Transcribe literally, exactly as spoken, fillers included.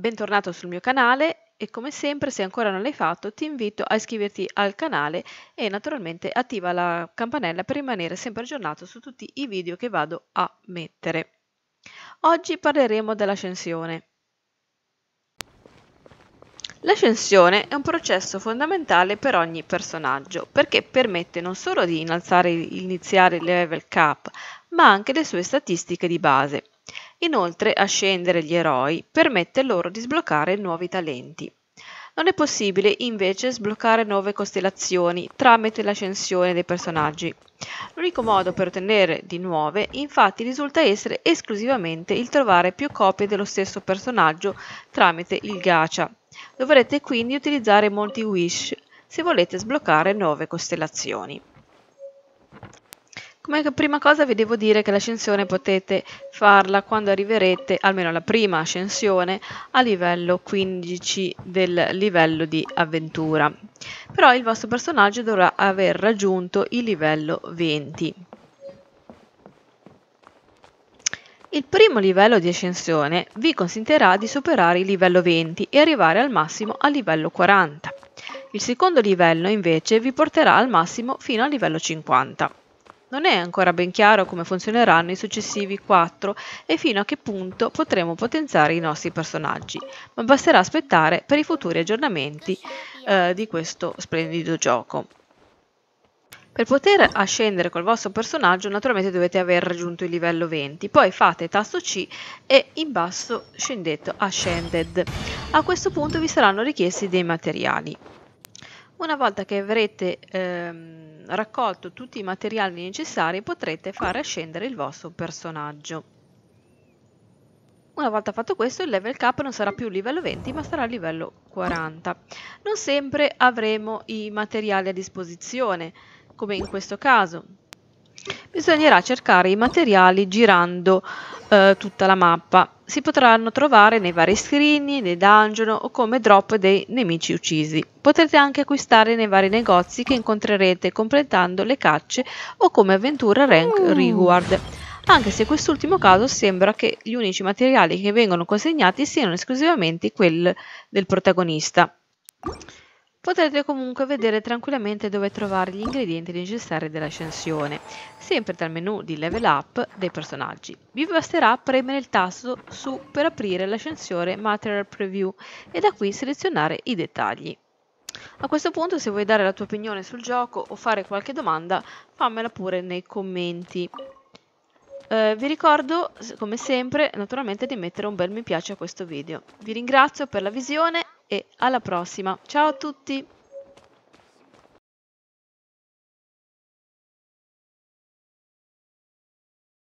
Bentornato sul mio canale e come sempre, se ancora non l'hai fatto, ti invito a iscriverti al canale e naturalmente attiva la campanella per rimanere sempre aggiornato su tutti i video che vado a mettere. Oggi parleremo dell'ascensione. L'ascensione è un processo fondamentale per ogni personaggio perché permette non solo di innalzare e iniziare il level cap, ma anche le sue statistiche di base. Inoltre, ascendere gli eroi permette loro di sbloccare nuovi talenti. Non è possibile invece sbloccare nuove costellazioni tramite l'ascensione dei personaggi. L'unico modo per ottenere di nuove, infatti, risulta essere esclusivamente il trovare più copie dello stesso personaggio tramite il gacha. Dovrete quindi utilizzare molti wish se volete sbloccare nuove costellazioni. Come prima cosa vi devo dire che l'ascensione potete farla quando arriverete, almeno la prima ascensione, a livello quindici del livello di avventura. Però il vostro personaggio dovrà aver raggiunto il livello venti. Il primo livello di ascensione vi consentirà di superare il livello venti e arrivare al massimo al livello quaranta. Il secondo livello invece vi porterà al massimo fino al livello cinquanta. Non è ancora ben chiaro come funzioneranno i successivi quattro e fino a che punto potremo potenziare i nostri personaggi, ma basterà aspettare per i futuri aggiornamenti eh, di questo splendido gioco. Per poter ascendere col vostro personaggio naturalmente dovete aver raggiunto il livello venti, poi fate tasto C e in basso scendete Ascended. A questo punto vi saranno richiesti dei materiali. Una volta che avrete ehm, raccolto tutti i materiali necessari potrete fare ascendere il vostro personaggio. Una volta fatto questo, il level cap non sarà più livello venti ma sarà livello quaranta. Non sempre avremo i materiali a disposizione, come in questo caso. Bisognerà cercare i materiali girando eh, tutta la mappa. Si potranno trovare nei vari scrigni, nei dungeon o come drop dei nemici uccisi. Potrete anche acquistare nei vari negozi che incontrerete completando le cacce o come Adventure Rank Reward. Anche se in quest'ultimo caso sembra che gli unici materiali che vengono consegnati siano esclusivamente quelli del protagonista. Potrete comunque vedere tranquillamente dove trovare gli ingredienti necessari dell'ascensione, sempre dal menu di level up dei personaggi. Vi basterà premere il tasto su per aprire l'ascensore Material Preview e da qui selezionare i dettagli. A questo punto, se vuoi dare la tua opinione sul gioco o fare qualche domanda, fammela pure nei commenti. Eh, vi ricordo, come sempre, naturalmente di mettere un bel mi piace a questo video. Vi ringrazio per la visione e alla prossima, ciao a tutti!